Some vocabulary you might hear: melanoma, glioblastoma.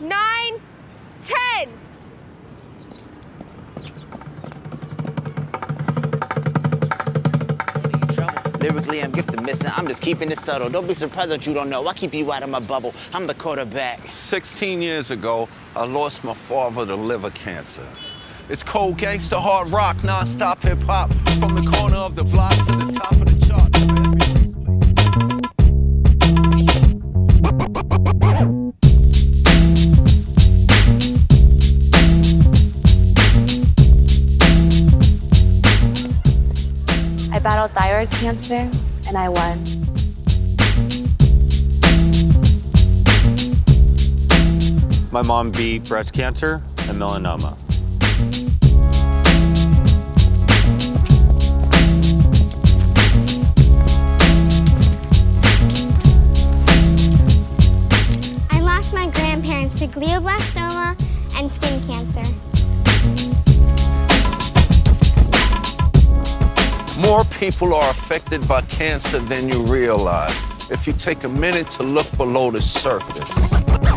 9, 10. Lyrically, I'm gifted missing. I'm just keeping it subtle. Don't be surprised that you don't know. I keep you out of my bubble. I'm the quarterback. 16 years ago, I lost my father to liver cancer. It's cold gangsta, hard rock, nonstop hip hop. From the corner of the block to the top of the charts. I battled thyroid cancer, and I won. My mom beat breast cancer and melanoma. I lost my grandparents to glioblastoma and skin cancer. More people are affected by cancer than you realize if you take a minute to look below the surface.